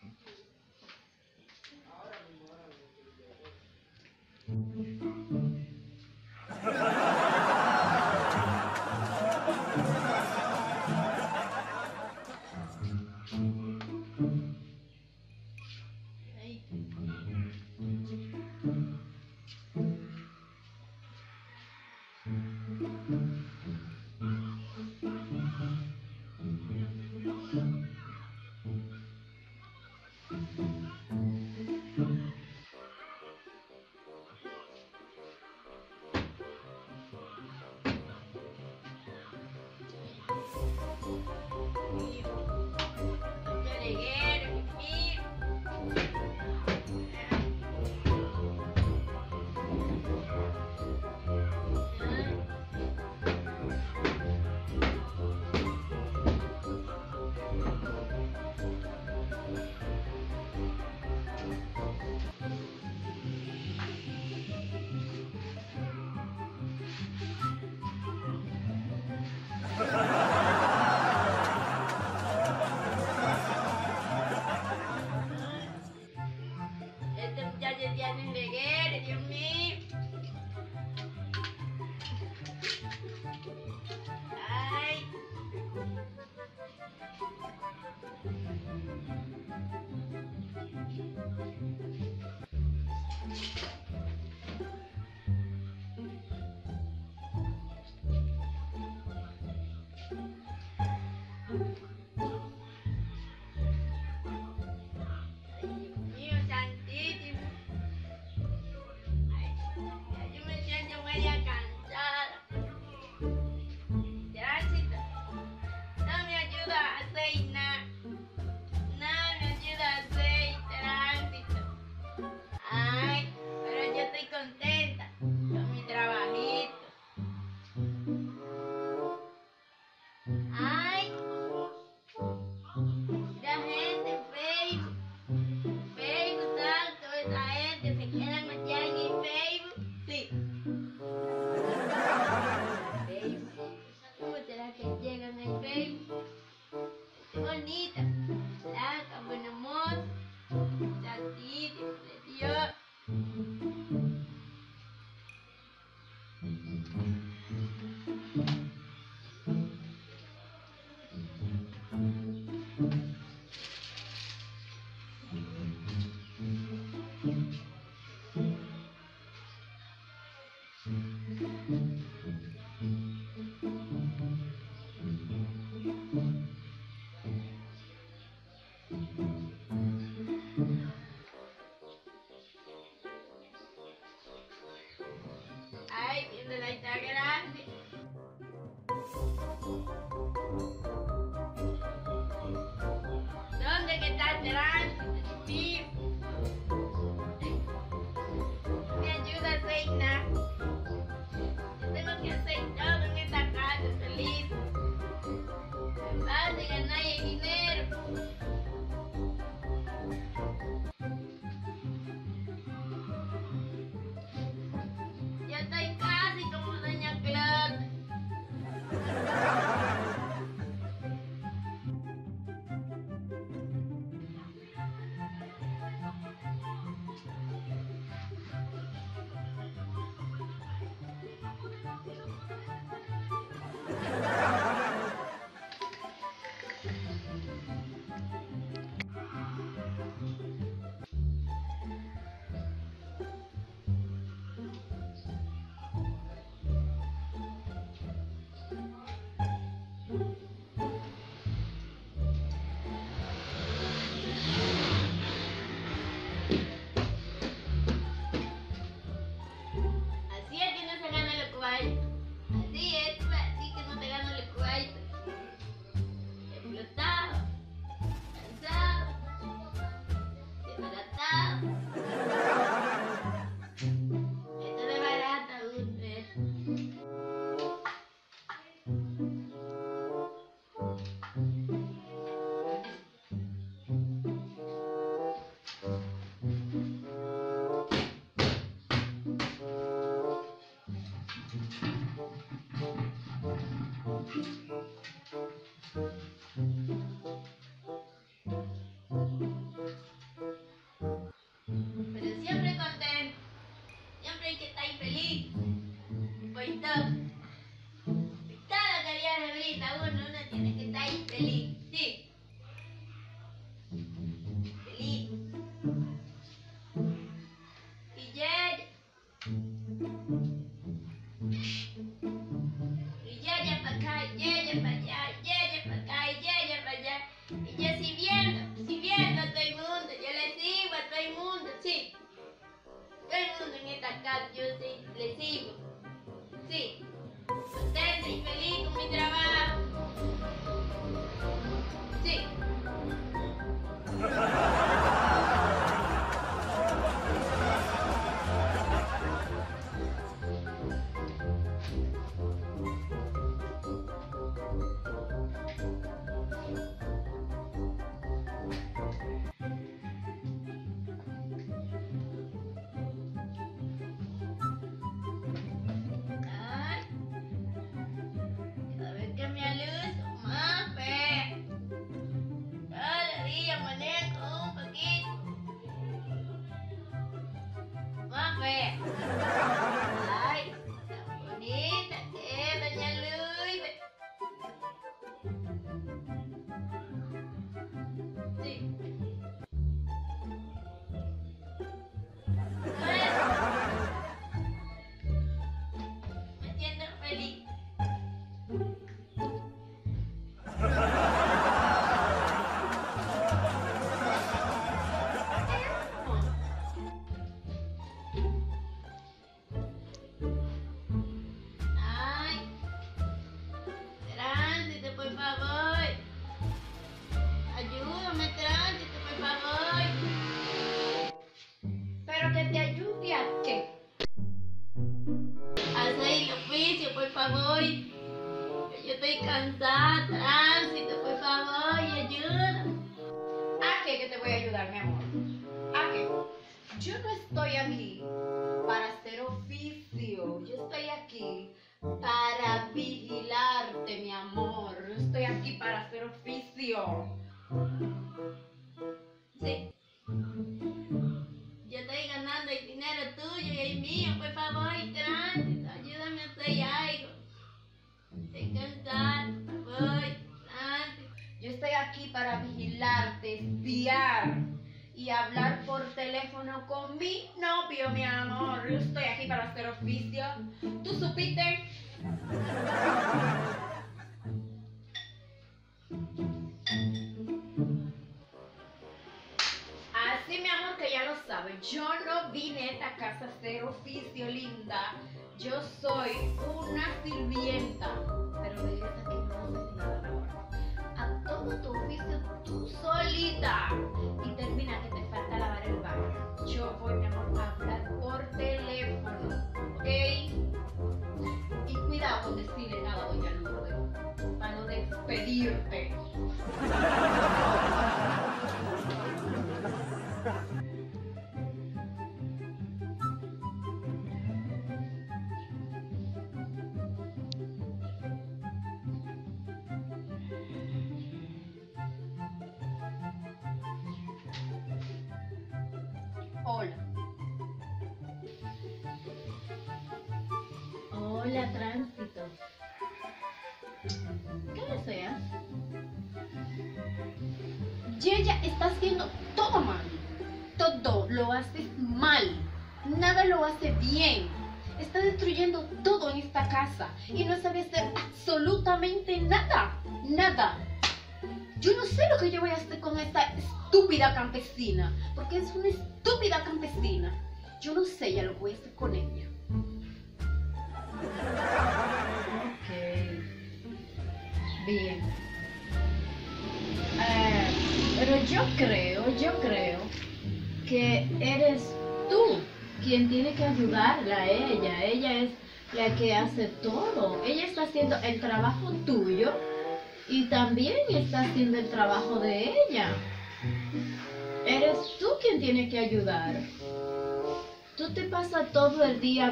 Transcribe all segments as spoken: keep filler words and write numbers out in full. Thank you.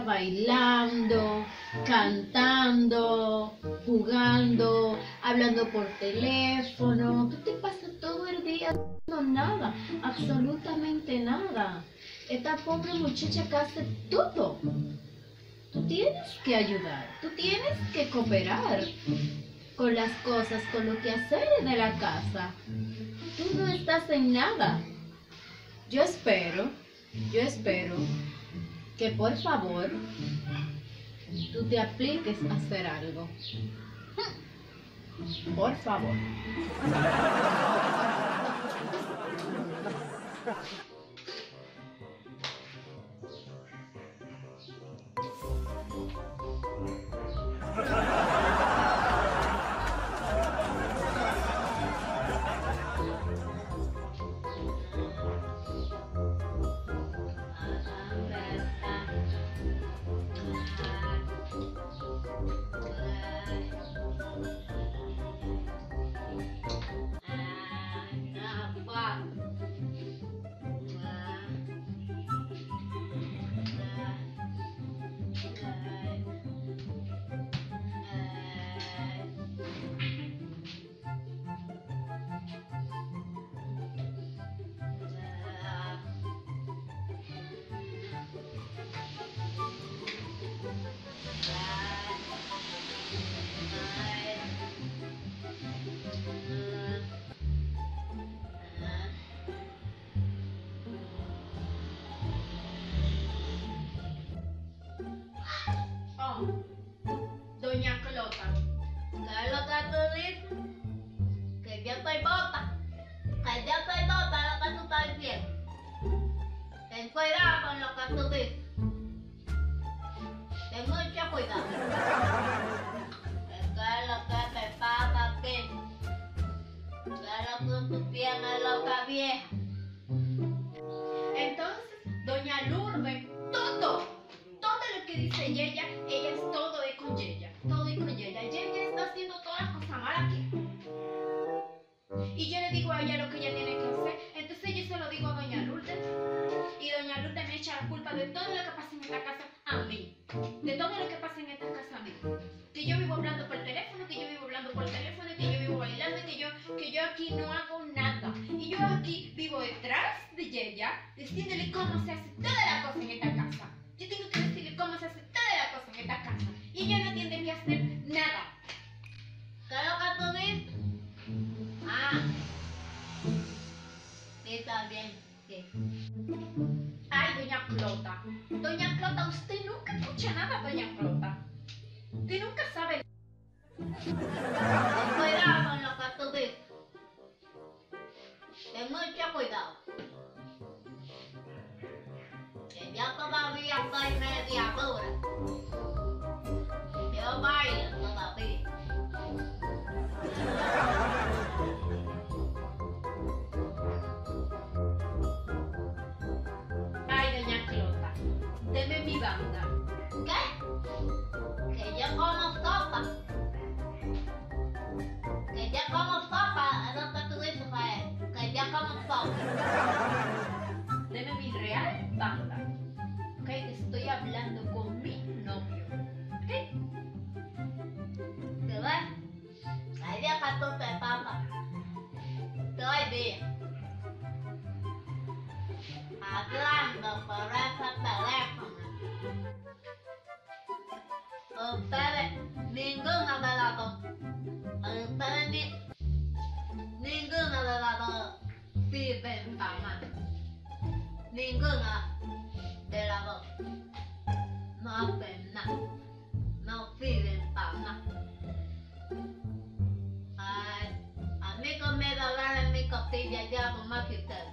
Bailando, cantando, jugando, hablando por teléfono. Tú te pasas todo el día haciendo nada, absolutamente nada. Esta pobre muchacha que hace todo. Tú tienes que ayudar, tú tienes que cooperar con las cosas, con los quehaceres de la casa. Tú no estás en nada. Yo espero, yo espero que por favor tú te apliques a hacer algo. Por favor. Doña Clota, que lo que tú dices, que yo estoy bota, que yo estoy bota lo que tú estás diciendo. Ten cuidado con lo que tú dices. Ten mucho cuidado. Que es lo que te pasa aquí. Que lo que tú tienes, loca vieja. Entonces, doña Lurbe, todo, todo lo que dice Yeya, ella es todo. Yeya, todo y con Yeya. Yeya está haciendo todas las cosas mal aquí. Y yo le digo a ella lo que ella tiene que hacer. Entonces yo se lo digo a doña Lourdes. Y doña Lourdes me echa la culpa de todo lo que pasa en esta casa a mí. De todo lo que pasa en esta casa a mí. Que yo vivo hablando por teléfono, que yo vivo hablando por teléfono, que yo vivo bailando, que yo, que yo aquí no hago nada. Y yo aquí vivo detrás de Yeya, diciéndole cómo se hace toda la cosa en esta casa. Yo tengo que decirle cómo se hace toda la cosa en esta casa. Y ella no tiene que hacer nada. ¿Qué es lo que tú dices? Ah. Sí, está bien. Sí. Ay, doña Clota. Doña Clota, usted nunca escucha nada, doña Clota. Usted nunca sabe. Ten cuidado con lo que tú dices. Ten mucho cuidado. Que yo todavía soy media dura. Yo bailo todavía. Ay, doña Clota, deme mi banda. ¿Qué? Que yo como sopa. Que yo como sopa. No te tuviste para él. Que yo como sopa. Deme mi real banda. Ok, estoy hablando con mi novio. ¿Ok? Ay, ya para tu papá. Todo el día. Hablando por ese teléfono. Ustedes, ninguno de las dos. Ustedes, ni, ninguno de las dos viven para más. Ninguna de las dos. No hacen nada. No viven para más. Ay, a mí con mi dolor en mi costilla, yo hago más que ustedes.